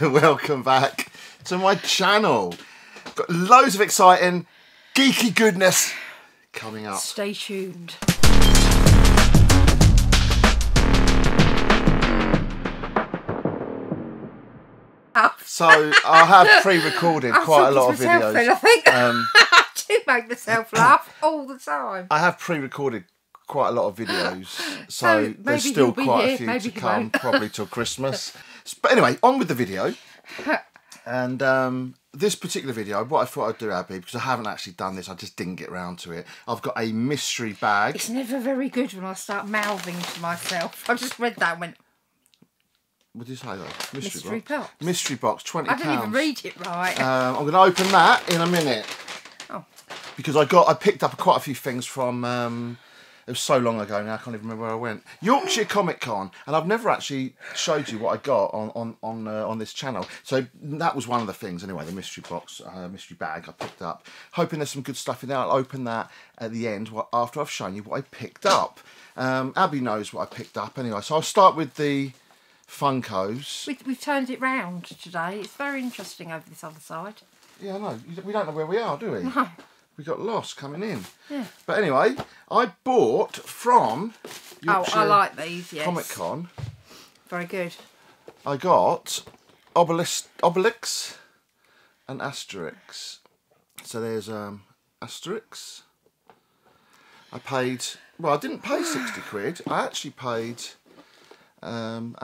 Welcome back to my channel. Got loads of exciting geeky goodness coming up. Stay tuned. So I have pre-recorded quite a lot of videos. Then, I think. I do make myself laugh all the time. I have pre-recorded quite a lot of videos, so there's still quite a few maybe to come, probably till Christmas. But anyway, on with the video. And this particular video, what I thought I'd do, Abby, because I haven't actually done this, I just didn't get round to it. I've got a mystery bag. It's never very good when I start mouthing to myself. I just read that and went... What did you say though? Mystery box. Mystery box, £20. I didn't even read it right. I'm going to open that in a minute. Oh. Because I picked up quite a few things from, it was so long ago now, I can't even remember where I went. Yorkshire Comic Con. And I've never actually showed you what I got on this channel. So that was one of the things anyway, the mystery box, mystery bag I picked up. Hoping there's some good stuff in there. I'll open that at the end after I've shown you what I picked up. Abby knows what I picked up anyway. So I'll start with the... Funkos. We've turned it round today. It's very interesting over this other side. Yeah, I know. We don't know where we are, do we? No. We got lost coming in. Yeah. But anyway, I bought from Yorkshire Comic Con. Very good. I got Obelix and Asterix. So there's Asterix. I paid... Well, I didn't pay 60 quid. I actually paid... and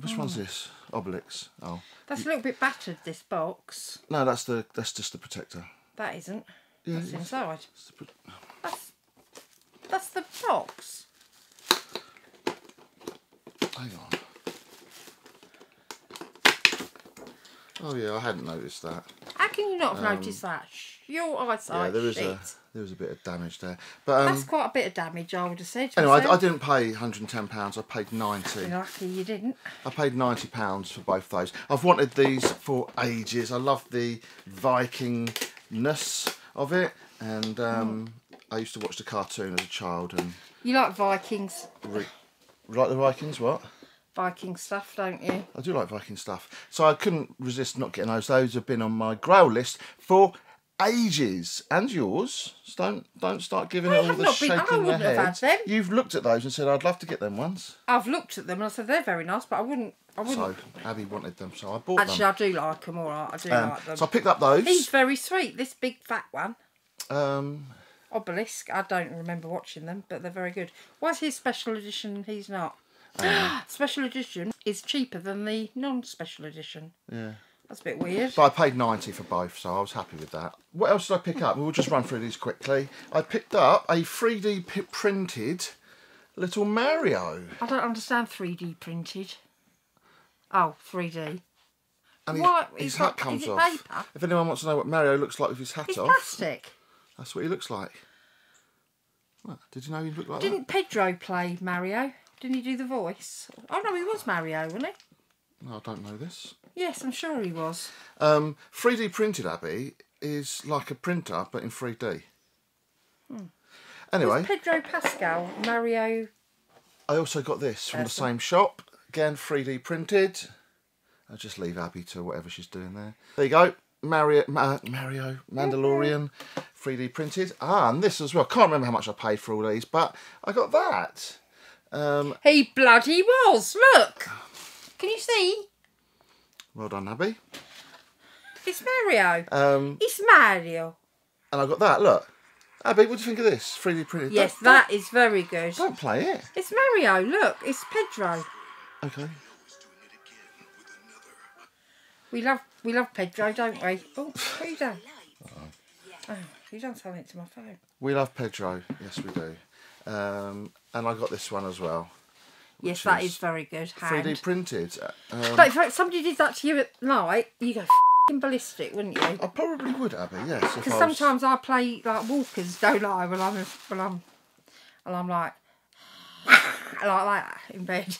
which one's this? Obelix. Oh, that's a little bit battered. This box. No, that's the just the protector. That isn't. Yeah, that's inside. That's the box. Hang on. Oh yeah, I hadn't noticed that. How can you not have noticed that? Your eyesight. Yeah, there was a bit of damage there, but that's quite a bit of damage, I would have said. Anyway, I didn't pay £110. I paid 90. You're lucky you didn't. I paid £90 for both those. I've wanted these for ages. I love the Vikingness of it, and I used to watch the cartoon as a child. And you like Vikings? Like the Vikings? What? Viking stuff, don't you? I do like Viking stuff. So I couldn't resist not getting those. Those have been on my grail list for ages, and yours. So don't start giving it all the shaking their head. You've looked at those and said I'd love to get them once. I've looked at them and I said they're very nice, but I wouldn't. So Abby wanted them, so I bought them. Actually, I do like them, all right. I do like them. So I picked up those. He's very sweet. This big fat one. Obelisk. I don't remember watching them, but they're very good. Why's his special edition? And he's not. Special edition is cheaper than the non-special edition. Yeah. That's a bit weird. But I paid 90 for both, so I was happy with that. What else did I pick up? We'll just run through these quickly. I picked up a 3D printed little Mario. I don't understand 3D printed. Oh, 3D. And his hat comes off. Paper? If anyone wants to know what Mario looks like with his hat off. It's plastic. That's what he looks like. What? Did you know he looked like that? Didn't Pedro play Mario? Didn't he do the voice? Oh, no, he was Mario, wasn't he? I don't know this. Yes, I'm sure he was. 3D printed, Abby, is like a printer, but in 3D. Hmm. Anyway. It was Pedro Pascal, Mario... I also got this from the same shop. Again, 3D printed. I'll just leave Abby to whatever she's doing there. There you go. Mario Mandalorian, 3D printed. Ah, and this as well. Can't remember how much I paid for all these, but I got that. He bloody was. Look. Can you see? Well done, Abby. It's Mario. It's Mario. And I got that, look. Abby, what do you think of this? 3D printed. Yes, that is very good. Don't play it. It's Mario, look. It's Pedro. Okay. We love Pedro, don't we? Oh, what are you done? Oh, you done something to my phone. We love Pedro. Yes, we do. And I got this one as well. Yes, that is very good. 3D printed. But in fact, somebody did that to you at night, you go f***ing ballistic, wouldn't you? I probably would, Abby. Yes. Because sometimes I play like walkers, don't I? When I'm like that in bed.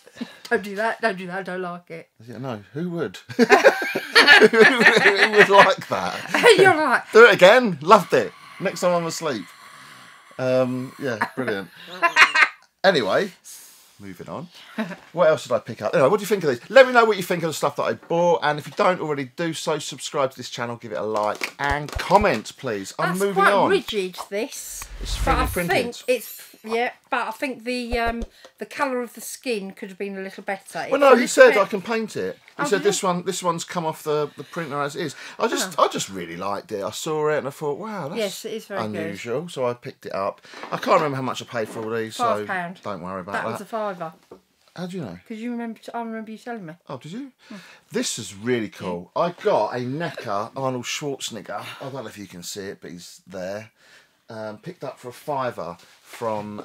Don't do that. Don't do that. I don't like it. Yeah, no. Who would? Who would like that? You're right. Do it again. Loved it. Next time I'm asleep. Yeah, brilliant. Anyway. Moving on. What else did I pick up? Anyway, what do you think of these? Let me know what you think of the stuff that I bought. And if you don't already do so, subscribe to this channel, give it a like and comment, please. I'm moving on. That's quite rigid, this. It's 3D printed. Yeah, but I think the colour of the skin could have been a little better. Well, no, he said I can paint it. He said this one's come off the printer as it is. I just really liked it. I saw it and I thought, wow, that's unusual. So I picked it up. I can't remember how much I paid for all these. £5. So don't worry about that. That was a £5. How do you know? Because you remember. I remember you telling me. Oh, did you? Mm. This is really cool. I got a NECA Arnold Schwarzenegger. I don't know if you can see it, but he's there. Picked up for a £5 from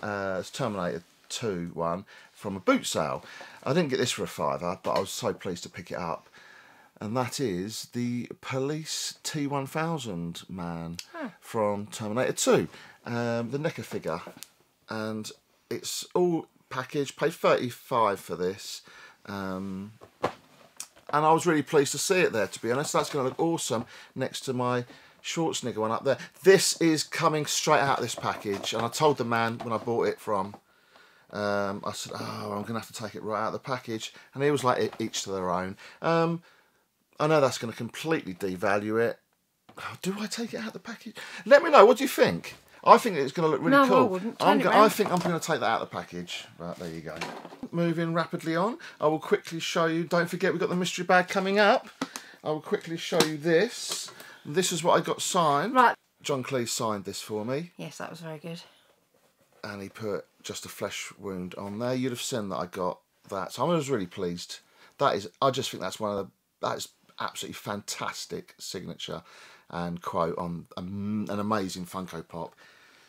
Terminator 2 one from a boot sale. I didn't get this for a £5, but I was so pleased to pick it up. And that is the police T1000 man from Terminator 2, the NECA figure. And it's all packaged, paid £35 for this. And I was really pleased to see it there, to be honest. That's going to look awesome next to my Schwarzenegger one up there. This is coming straight out of this package, and I told the man when I bought it from, I said, oh, I'm gonna have to take it right out of the package, and he was like, each to their own. I know that's going to completely devalue it. Oh, do I take it out of the package? Let me know, what do you think? I think it's going to look really cool. I wouldn't. I think I'm going to take that out of the package. Right, there you go. Moving rapidly on, I will quickly show you, don't forget we've got the mystery bag coming up. I will quickly show you this. This is what I got signed. Right. John Cleese signed this for me. Yes, that was very good. And he put just a flesh wound on there. You'd have seen that I got that. So I was really pleased. That is, I just think that's one of the, that is absolutely fantastic signature and quote on an amazing Funko Pop.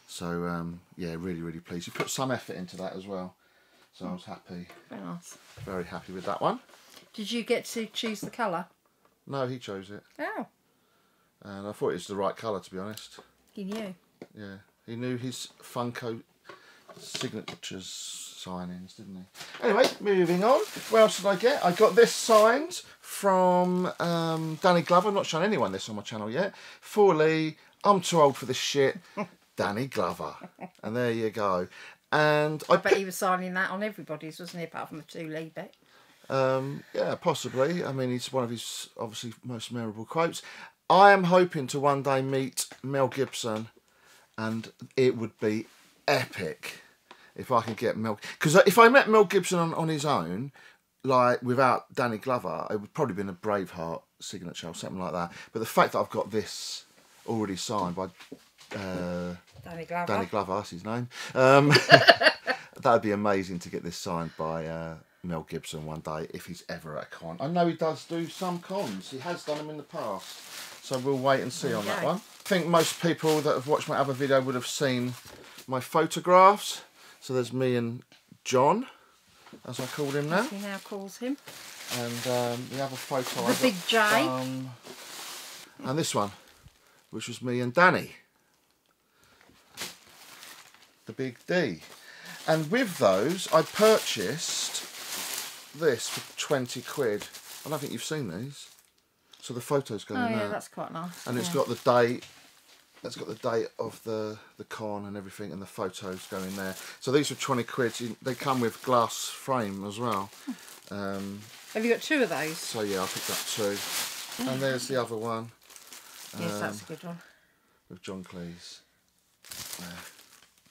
So yeah, really, really pleased. He put some effort into that as well. So I was happy. Very nice. Very happy with that one. Did you get to choose the colour? No, he chose it. Oh. And I thought it was the right colour, to be honest. He knew. Yeah, he knew his Funko signatures signings, didn't he? Anyway, moving on. What else did I get? I got this signed from Danny Glover. I've not shown anyone this on my channel yet. For Lee, I'm too old for this shit. Danny Glover. And there you go. And I bet he was signing that on everybody's, wasn't he? Apart from the two Lee bit. Yeah, possibly. I mean, it's one of his obviously most memorable quotes. I am hoping to one day meet Mel Gibson, and it would be epic if I could get Mel. Because if I met Mel Gibson on his own, like without Danny Glover, it would probably been a Braveheart signature or something like that. But the fact that I've got this already signed by Danny Glover, that's his name. That would be amazing to get this signed by Mel Gibson one day if he's ever at a con. I know he does do some cons. He has done them in the past. So we'll wait and see on that one. I think most people that have watched my other video would have seen my photographs. So there's me and John, as I call him now. As he now calls him. And the other photo I got, Big J. And this one, which was me and Danny. The Big D. And with those, I purchased this for £20. I don't think you've seen these. So the photo's going out. Oh yeah, that's quite nice. And it's got the date. That's got the date of the con and everything, and the photos going there. So these are £20. They come with glass frame as well. Have you got two of those? So yeah, I picked up two. And there's the other one. Yes, that's a good one. With John Cleese.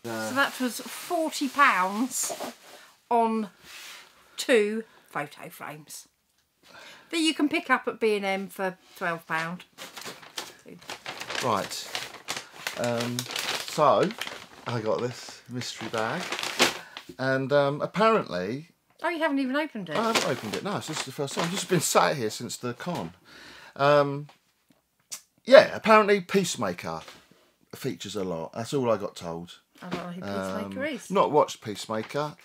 There. So that was £40 on two photo frames. That you can pick up at B&M for £12. Right. So I got this mystery bag, and apparently. Oh, you haven't even opened it. I haven't opened it. No, so this is the first time. I've just been sat here since the con. Yeah, apparently Peacemaker features a lot. That's all I got told. I don't know who Peacemaker is. Not watched Peacemaker.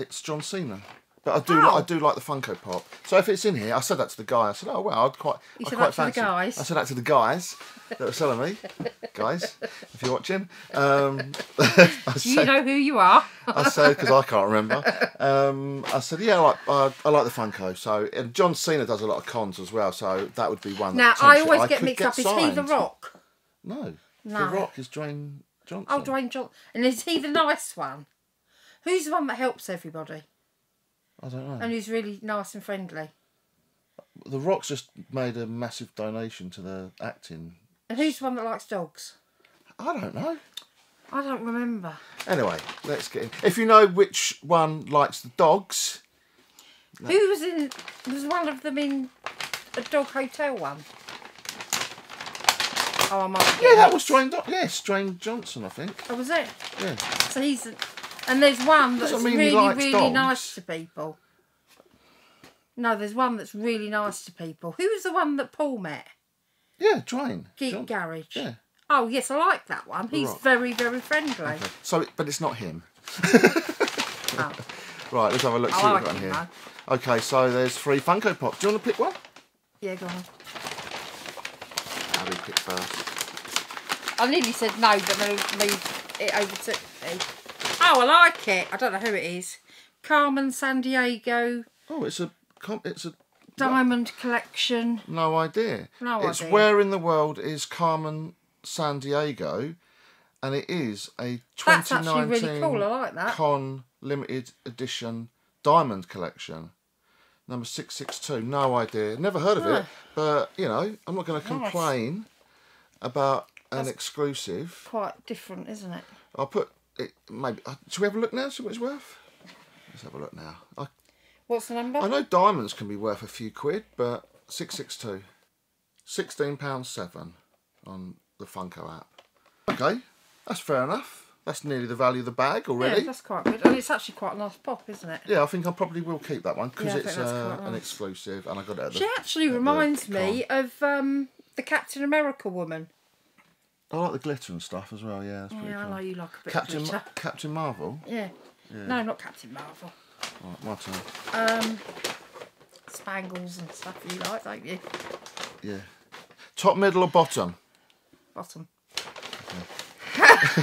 It's John Cena. But I do like the Funko Pop. So if it's in here, I said that to the guy. I said, oh, well, I said that to the guys that were selling me. Guys, if you're watching. You know who you are. I said, because I can't remember. I said, yeah, I like the Funko. So and John Cena does a lot of cons as well. So that would be one. Now, I always get mixed up. Is he The Rock? No. The Rock is Dwayne Johnson. Oh, Dwayne Johnson. And is he the nice one? Who's the one that helps everybody? I don't know. And he's really nice and friendly. The Rock's just made a massive donation to the acting. And who's the one that likes dogs? I don't know. I don't remember. Anyway, let's get in. If you know which one likes the dogs. No. Who was in... Was one of them in a dog hotel one? Oh, I might be getting that was Dwayne... Yes, Dwayne Johnson, I think. Oh, was it? Yeah. So he's... And there's one that's really nice to people. No, there's one that's really nice to people. Who was the one that Paul met? Yeah, Dwayne. Geek Garage. Yeah. Oh, yes, I like that one. He's very, very friendly. Okay. So, but it's not him. Oh. Right, let's have a look. See what we've got in here. Okay, so there's 3 Funko Pops. Do you want to pick one? Yeah, go on. How do we pick first? I nearly said no, but then it overtook me. Oh, I like it. I don't know who it is. Carmen Sandiego. Oh, it's a diamond collection. No idea. No idea. It's Where in the World is Carmen Sandiego, and it is a 2019 really cool. Like Con limited edition diamond collection. Number 662. No idea. Never heard of it, but you know, I'm not going to complain about an exclusive. Quite different, isn't it? I'll put it maybe. Should we have a look now? See what it's worth. Let's have a look now. What's the number? I know diamonds can be worth a few quid, but 662, £16.07 on the Funko app. Okay, that's fair enough. That's nearly the value of the bag already. Yeah, that's quite good. And it's actually quite a nice pop, isn't it? Yeah, I think I probably will keep that one because it's an exclusive, and I got it. She actually reminds me of the Captain America woman. I like the glitter and stuff as well. Yeah, that's pretty cool. I know you like a bit of glitter. Captain Marvel. Yeah. No, not Captain Marvel. Right, my turn. Spangles and stuff you like, don't you? Yeah. Top, middle or bottom? Bottom. Okay.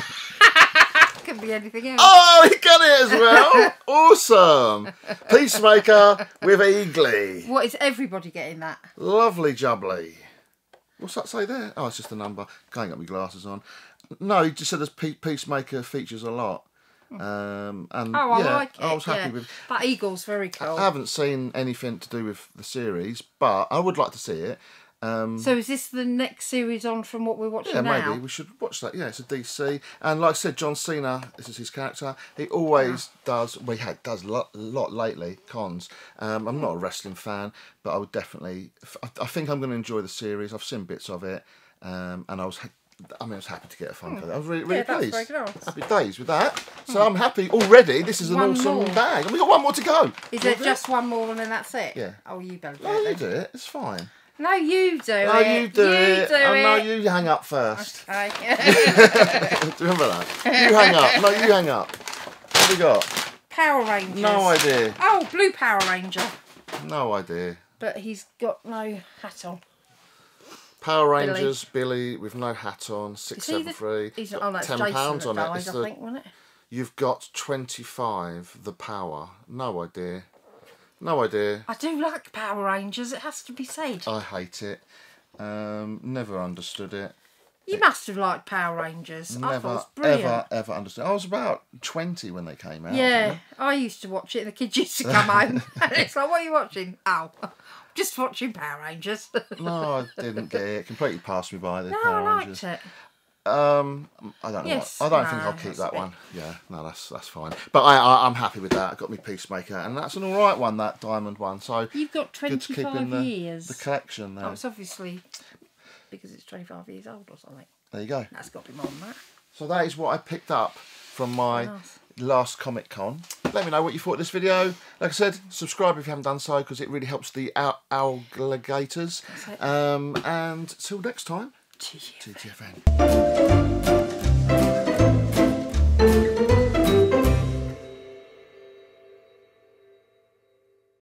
Could be anything else. Oh, he got it as well. Awesome. Peacemaker with Eagly. What is everybody getting that? Lovely jubbly. What's that say there? Oh, it's just a number. Can't get my glasses on. No, he just said there's Peacemaker features a lot. And I like it. I was happy with that. Eagle's very cool. I haven't seen anything to do with the series, but I would like to see it. So is this the next series on from what we're watching now? Yeah, maybe we should watch that. Yeah, it's a DC, and like I said, John Cena. This is his character. He always does. Well, he does a lot lately. Cons. I'm not a wrestling fan, but I would definitely. I think I'm going to enjoy the series. I've seen bits of it, and I was happy to get a Funko. I was really pleased. That's very nice. Happy days with that. So I'm happy already. This is an awesome bag. And we've got one more to go. Is it just one more and then that's it? Yeah. Oh, you better do it. No, you do it. It's fine. No, you do it. No, you do it. And no, you hang up first. Okay. Remember that? You hang up. No, you hang up. What have we got? Power Rangers. No idea. Oh, Blue Power Ranger. No idea. But he's got no hat on. Power Rangers, Billy with no hat on, 673. He's not on that. £10 on it. I think, wasn't it? You've got 25. The Power. No idea. No idea. I do like Power Rangers. It has to be said. I hate it. Never understood it. You must have liked Power Rangers. Never, I thought it was brilliant. Ever understood. I was about 20 when they came out. Yeah, I used to watch it. And the kids used to come home, and it's like, "What are you watching?" Oh. Just watching Power Rangers. No, I didn't get it. Completely passed me by. The Power Rangers. I liked it. I don't know. Yes, I don't think I'll keep that one. Yeah, no, that's fine. But I'm happy with that. I got me Peacemaker, and that's an all right one. That diamond one. So you've got 25 years. The collection there. Oh, it's obviously because it's 25 years old or something. There you go. That's got to be more than that. So that is what I picked up from my last Comic Con. Let me know what you thought of this video. Like I said, subscribe if you haven't done so because it really helps the alligators. And till next time, TTFN.